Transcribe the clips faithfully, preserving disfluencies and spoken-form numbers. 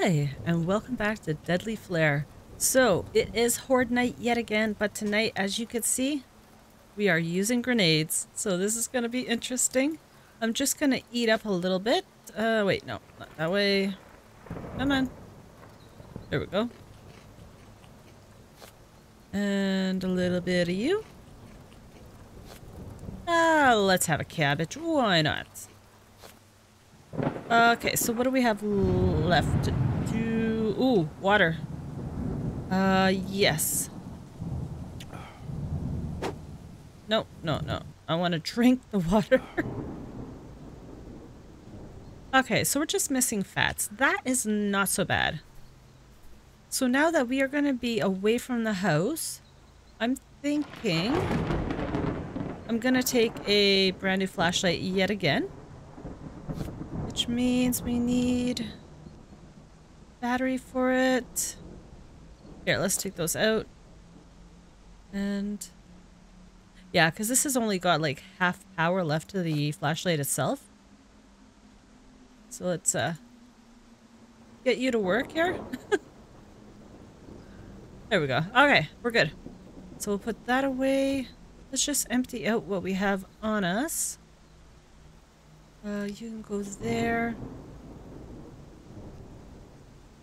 Hi, and welcome back to Deadly Flare. So, it is Horde Night yet again, but tonight, as you can see, we are using grenades. So this is going to be interesting. I'm just going to eat up a little bit. Uh, wait, no, not that way. Come on. There we go. And a little bit of you. Ah, let's have a cabbage. Why not? Okay, so what do we have left to do? Ooh, water. Uh, yes. No, no, no. I want to drink the water. Okay, so we're just missing fats. That is not so bad. So now that we are going to be away from the house, I'm thinking I'm going to take a brand new flashlight yet again. Which means we need battery for it. Here, let's take those out. And yeah, because this has only got like half power left to the flashlight itself. So let's uh, get you to work here. There we go. Okay, we're good. So we'll put that away. Let's just empty out what we have on us. Uh, you can go there.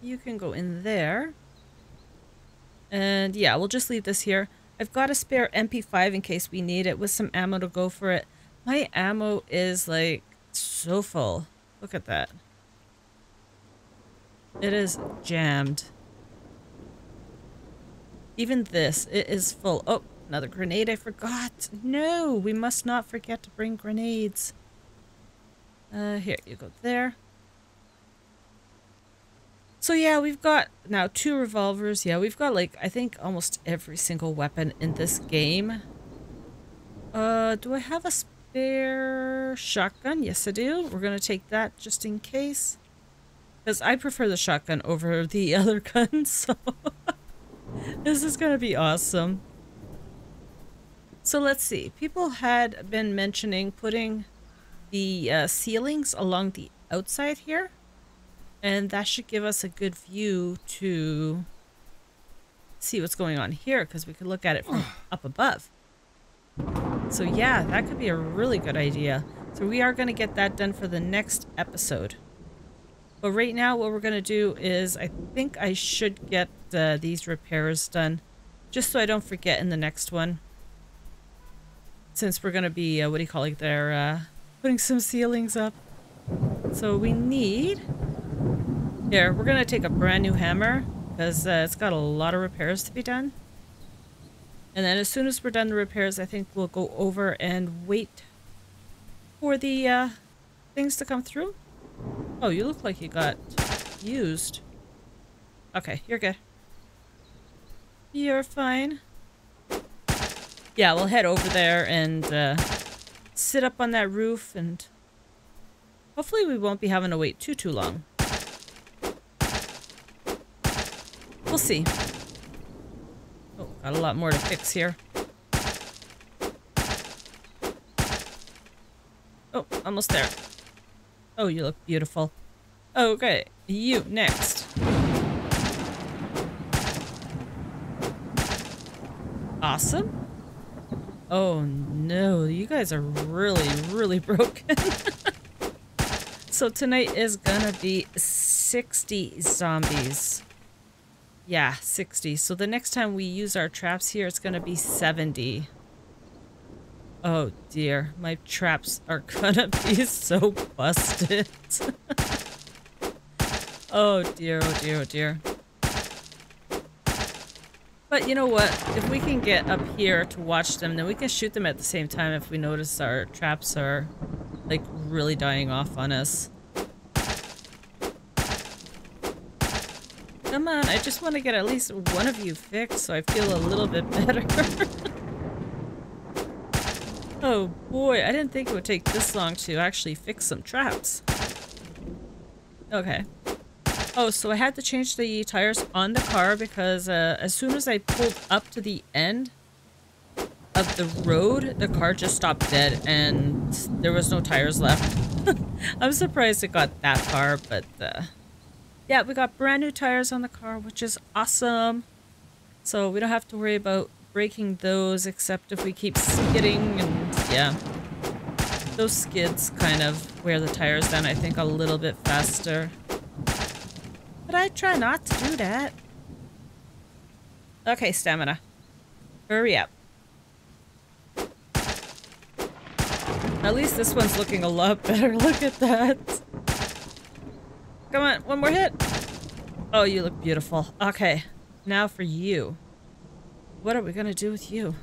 You can go in there. And yeah, we'll just leave this here. I've got a spare M P five in case we need it with some ammo to go for it. My ammo is like so full. Look at that. It is jammed. Even this, it is full. Oh, another grenade I forgot. No, we must not forget to bring grenades. Uh, here, you go there. So yeah, we've got now two revolvers. Yeah, we've got like, I think almost every single weapon in this game. Uh, do I have a spare shotgun? Yes, I do. We're going to take that just in case. Because I prefer the shotgun over the other gun, so this is going to be awesome. So let's see. People had been mentioning putting the uh, ceilings along the outside here, and that should give us a good view to see what's going on here, because we could look at it from up above. So yeah, that could be a really good idea. So we are going to get that done for the next episode, but right now what we're going to do is I think I should get uh, these repairs done, just so I don't forget in the next one, since we're going to be uh, what do you call it there uh putting some ceilings up. So we need... Here, we're going to take a brand new hammer, because uh, it's got a lot of repairs to be done. And then as soon as we're done the repairs, I think we'll go over and wait for the uh, things to come through. Oh, you look like you got used. Okay, you're good. You're fine. Yeah, we'll head over there and... Uh, sit up on that roof, and hopefully we won't be having to wait too too long. We'll see. Oh, got a lot more to fix here. Oh, almost there. Oh, you look beautiful. Okay, you next. Awesome. Oh no, you guys are really, really broken. So tonight is gonna be sixty zombies. Yeah, sixty. So the next time we use our traps here, it's gonna be seventy. Oh dear, my traps are gonna be so busted. Oh dear, oh dear, oh dear. But you know what? If we can get up here to watch them, then we can shoot them at the same time if we notice our traps are, like, really dying off on us. Come on, I just want to get at least one of you fixed so I feel a little bit better. Oh boy, I didn't think it would take this long to actually fix some traps. Okay. Oh, so I had to change the tires on the car because uh, as soon as I pulled up to the end of the road, the car just stopped dead and there was no tires left. I'm surprised it got that far, but uh, yeah, we got brand new tires on the car, which is awesome. So we don't have to worry about breaking those, except if we keep skidding, and yeah. Those skids kind of wear the tires down, I think, a little bit faster. But I try not to do that. Okay, stamina. Hurry up. At least this one's looking a lot better. Look at that. Come on, one more hit. Oh, you look beautiful. Okay, now for you. What are we gonna do with you?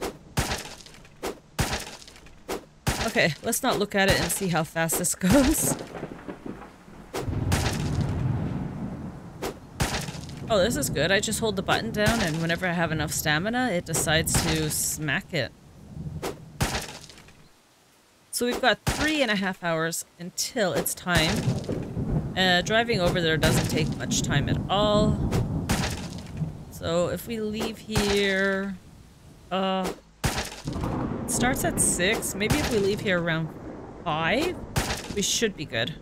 Okay, let's not look at it and see how fast this goes. Oh, this is good. I just hold the button down, and whenever I have enough stamina, it decides to smack it. So we've got three and a half hours until it's time. Uh, driving over there doesn't take much time at all. So if we leave here... Uh... starts at six. Maybe if we leave here around five, we should be good.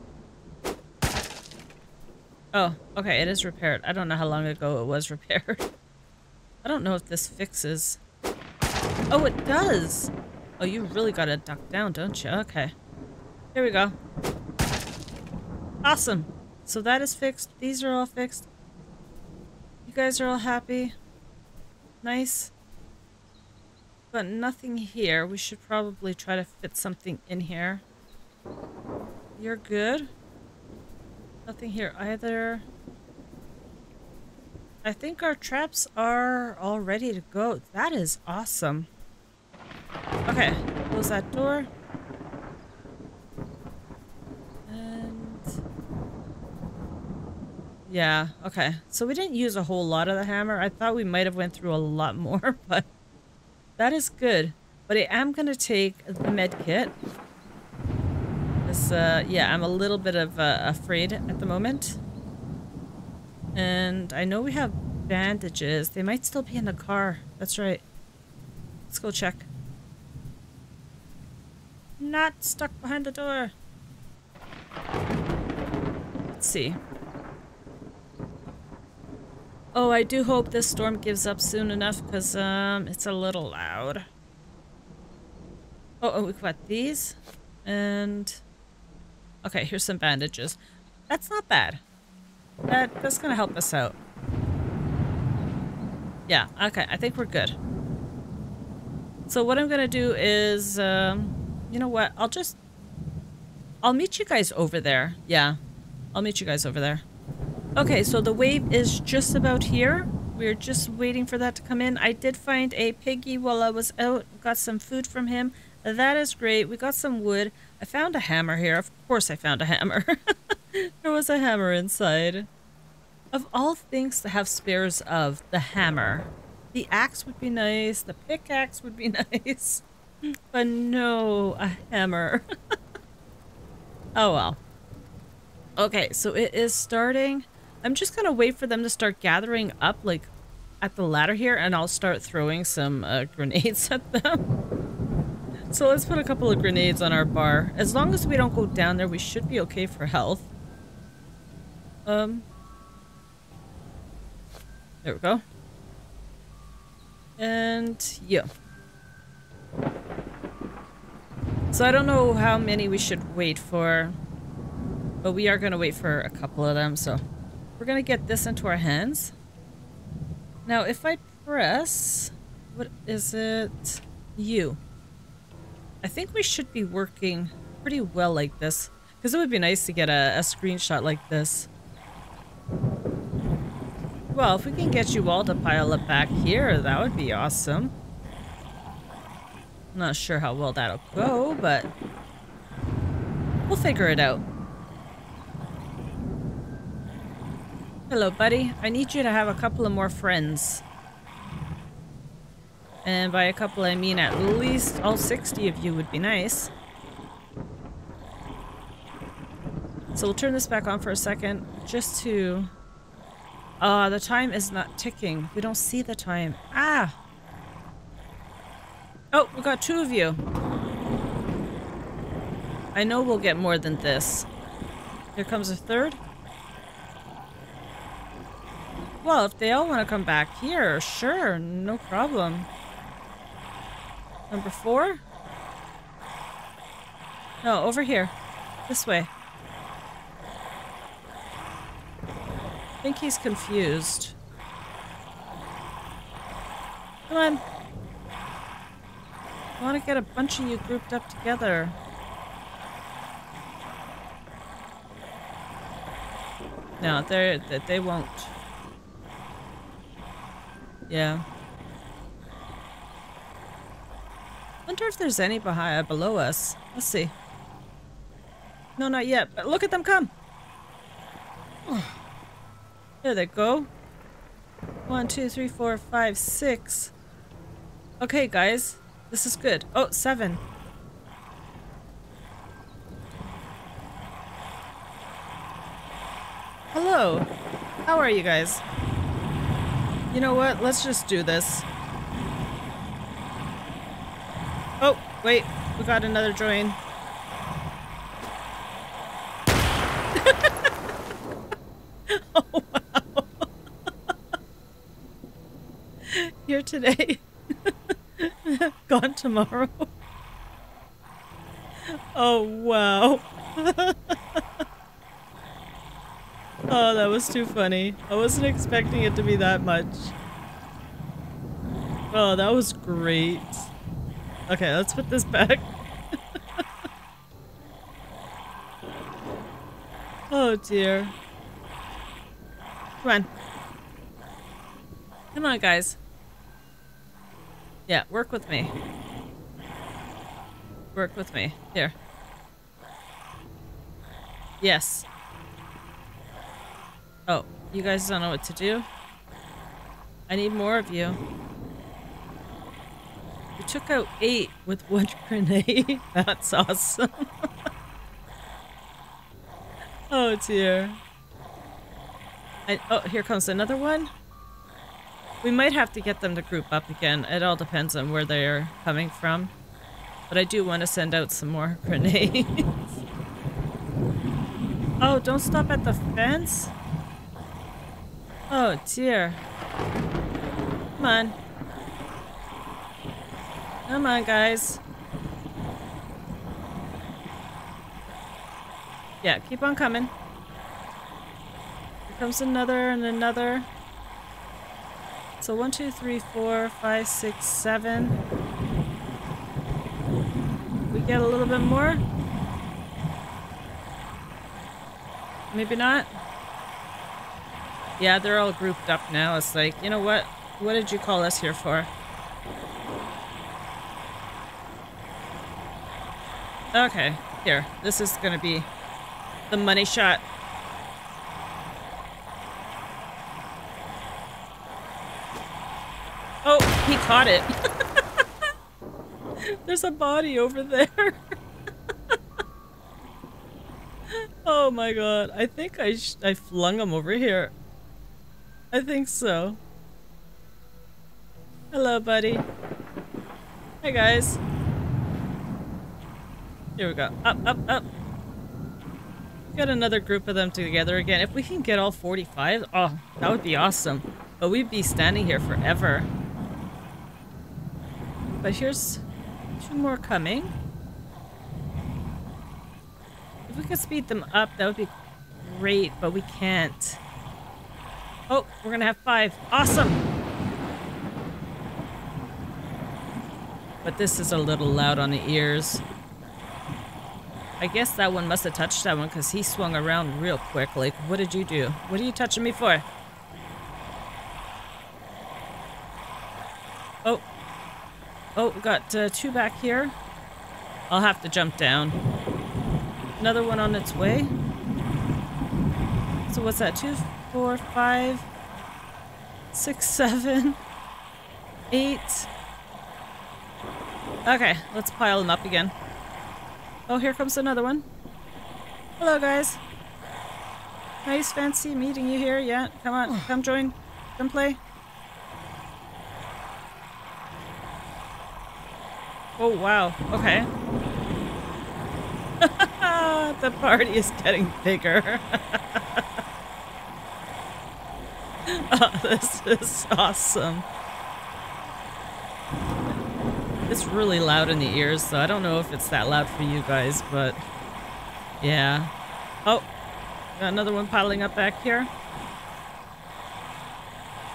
Oh, okay, it is repaired. I don't know how long ago it was repaired. I don't know if this fixes. Oh, it does. Oh, you really gotta duck down, don't you? Okay, here we go. Awesome. So that is fixed. These are all fixed. You guys are all happy. Nice. But nothing here. We should probably try to fit something in here. You're good. Nothing here either. I think our traps are all ready to go. That is awesome. Okay, close that door. And... yeah, okay. So we didn't use a whole lot of the hammer. I thought we might have went through a lot more, but... that is good, but I am going to take the med kit. This, uh, yeah, I'm a little bit of uh, afraid at the moment. And I know we have bandages. They might still be in the car. That's right. Let's go check. Not stuck behind the door. Let's see. Oh, I do hope this storm gives up soon enough, because um, it's a little loud. Oh, oh, we've got these. And... okay, here's some bandages. That's not bad. That That's going to help us out. Yeah, okay, I think we're good. So what I'm going to do is... Um, you know what? I'll just... I'll meet you guys over there. Yeah, I'll meet you guys over there. Okay, so the wave is just about here. We're just waiting for that to come in. I did find a piggy while I was out. Got some food from him. That is great. We got some wood. I found a hammer here. Of course I found a hammer. There was a hammer inside. Of all things to have spares of, the hammer. The axe would be nice. The pickaxe would be nice. But no, a hammer. Oh well. Okay, so it is starting... I'm just going to wait for them to start gathering up, like, at the ladder here, and I'll start throwing some uh, grenades at them. So let's put a couple of grenades on our bar. As long as we don't go down there, we should be okay for health. Um, there we go. And, yeah. So I don't know how many we should wait for, but we are going to wait for a couple of them, so... we're going to get this into our hands. Now, if I press... what is it? U. I think we should be working pretty well like this, because it would be nice to get a, a screenshot like this. Well, if we can get you all to pile up back here, that would be awesome. Not sure how well that'll go, but... we'll figure it out. Hello, buddy. I need you to have a couple of more friends. And by a couple, I mean at least all sixty of you would be nice. So we'll turn this back on for a second, just to... Uh, the time is not ticking. We don't see the time. Ah! Oh, we got two of you. I know we'll get more than this. Here comes a third. Well, if they all want to come back here, sure, no problem. Number four? No, over here. This way. I think he's confused. Come on. I want to get a bunch of you grouped up together. No, they're, they won't. Yeah. Wonder if there's any behind, below us. Let's see. No, not yet, but look at them come. Oh. There they go. One, two, three, four, five, six. Okay, guys. This is good. Oh, seven. Hello. How are you guys? You know what? Let's just do this. Oh, wait. We got another join. Oh, wow. Here today. Gone tomorrow. Oh, wow. Oh, that was too funny. I wasn't expecting it to be that much. Oh, that was great. Okay, let's put this back. Oh, dear. Come on. Come on, guys. Yeah, work with me. Work with me. Here. Yes. Oh, you guys don't know what to do? I need more of you. You took out eight with one grenade. That's awesome. Oh, dear. I, oh, here comes another one. We might have to get them to group up again. It all depends on where they're coming from. But I do want to send out some more grenades. Oh, don't stop at the fence. Oh, dear. Come on. Come on, guys. Yeah, keep on coming. Here comes another and another. So one, two, three, four, five, six, seven. We get a little bit more? Maybe not? Yeah, they're all grouped up now. It's like, you know what? What did you call us here for? Okay, here. This is gonna be the money shot. He caught it. There's a body over there. Oh my god. I think I, sh I flung him over here. I think so. Hello, buddy. Hi, guys. Here we go. Up, up, up. Got another group of them together again. If we can get all forty-five, oh, that would be awesome. But we'd be standing here forever. But here's two more coming. If we could speed them up, that would be great, but we can't. Oh, we're gonna have five. Awesome! But this is a little loud on the ears. I guess that one must have touched that one because he swung around real quick. Like, what did you do? What are you touching me for? Oh. Oh, we got uh, two back here. I'll have to jump down. Another one on its way. So what's that? Two, four, five, six, seven, eight. Okay, let's pile them up again. Oh, here comes another one. Hello, guys. Nice, fancy meeting you here. Yeah, come on, come join, come play. Oh, wow. Okay. The party is getting bigger. Oh, this is awesome. It's really loud in the ears, so I don't know if it's that loud for you guys, but yeah. Oh, got another one piling up back here.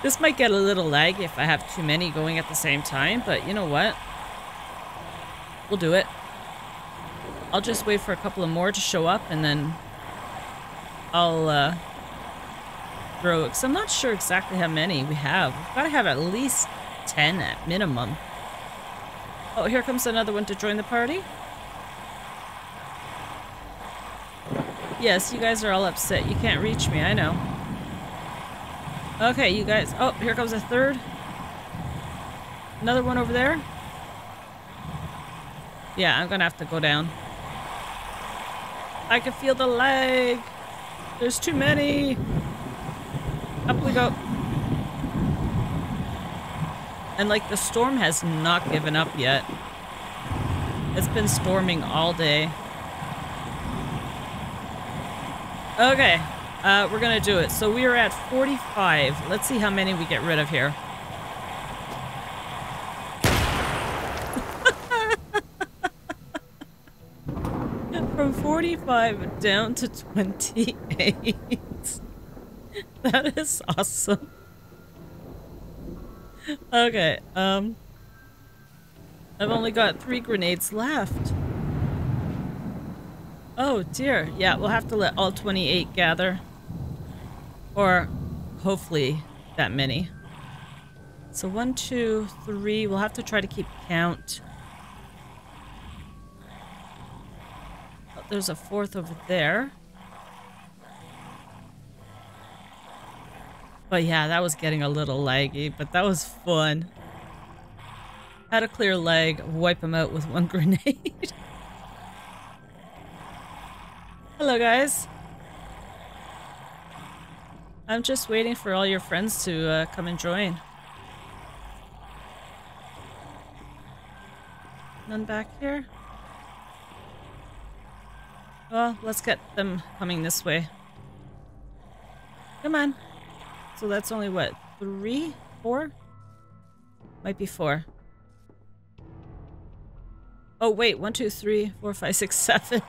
This might get a little laggy if I have too many going at the same time, but you know what? We'll do it. I'll just wait for a couple of more to show up, and then I'll uh, throw it. Because I'm not sure exactly how many we have. We've got to have at least ten at minimum. Oh, here comes another one to join the party. Yes, you guys are all upset. You can't reach me, I know. Okay, you guys. Oh, here comes a third. Another one over there. Yeah, I'm gonna have to go down. I can feel the lag. There's too many. Up we go. And like the storm has not given up yet. It's been storming all day. Okay. Uh, we're gonna do it. So we are at forty-five. Let's see how many we get rid of here. From forty-five down to twenty-eight. That is awesome. Okay, um... I've only got three grenades left. Oh dear. Yeah, we'll have to let all twenty-eight gather. Or hopefully that many. So one, two, three. We'll have to try to keep count. Oh, there's a fourth over there. But yeah, that was getting a little laggy, but that was fun. How to clear lag, wipe them out with one grenade. Hello guys. I'm just waiting for all your friends to uh, come and join. None back here? Well, let's get them coming this way. Come on. So that's only what? Three? Four? Might be four. Oh, wait. One, two, three, four, five, six, seven.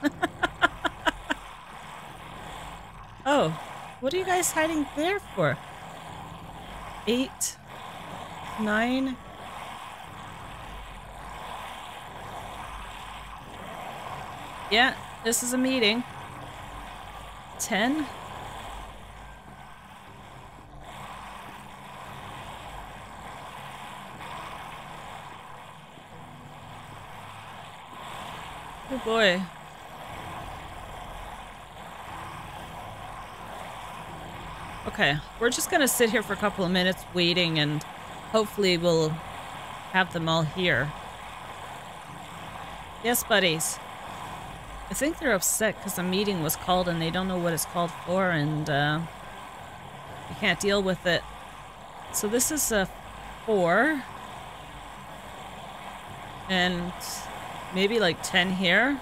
Oh. What are you guys hiding there for? Eight, nine. Yeah, this is a meeting. Ten. Oh boy. Okay, we're just gonna sit here for a couple of minutes waiting, and hopefully we'll have them all here. Yes, buddies. I think they're upset because the meeting was called and they don't know what it's called for, and uh, you can't deal with it. So this is a four. And maybe like ten here.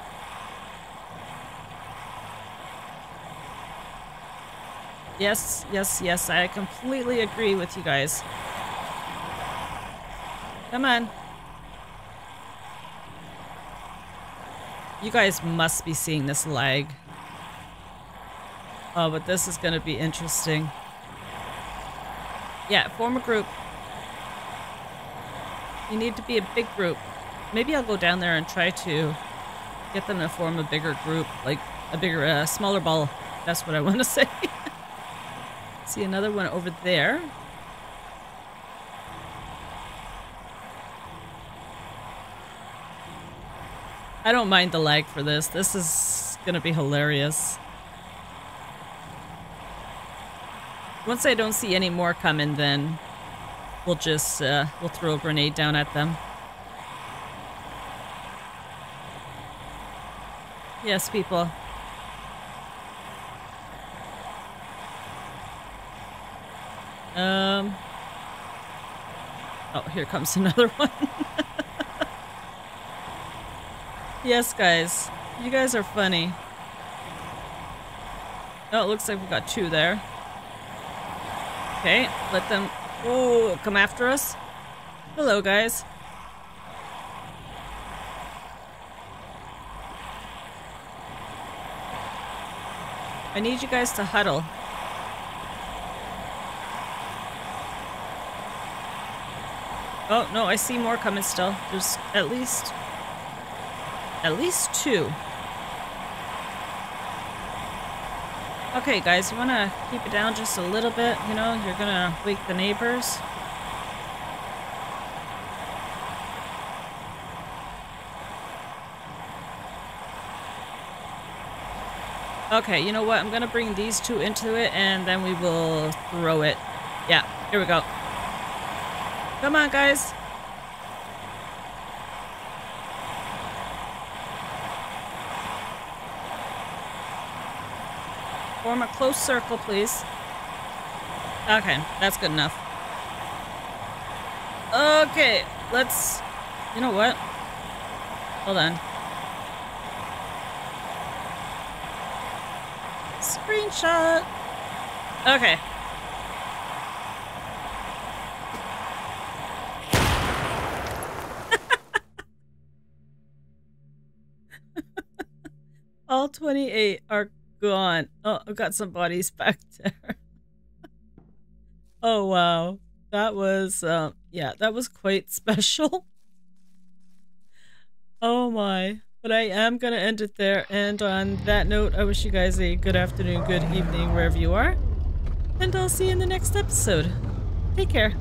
Yes, yes, yes, I completely agree with you guys. Come on. You guys must be seeing this lag. Oh, but this is going to be interesting. Yeah, form a group. You need to be a big group. Maybe I'll go down there and try to get them to form a bigger group, like a bigger, uh, smaller ball. That's what I want to say. See another one over there. I don't mind the lag for this. This is gonna be hilarious. Once I don't see any more coming, then we'll just uh, we'll throw a grenade down at them. Yes, people. Um. Oh, here comes another one. Yes, guys. You guys are funny. Oh, it looks like we got two there. Okay, let them ooh, come after us. Hello, guys. I need you guys to huddle. Oh, no, I see more coming still. There's at least... at least two. Okay, guys, you want to keep it down just a little bit? You know, you're going to wake the neighbors. Okay, you know what? I'm going to bring these two into it, and then we will throw it. Yeah, here we go. Come on, guys. Form a close circle, please. Okay, that's good enough. Okay, let's... You know what? Hold on. Screenshot. Okay. All twenty-eight are gone. Oh, I've got some bodies back there. Oh, wow. That was, um, yeah, that was quite special. Oh, my. But I am going to end it there. And on that note, I wish you guys a good afternoon, good evening, wherever you are. And I'll see you in the next episode. Take care.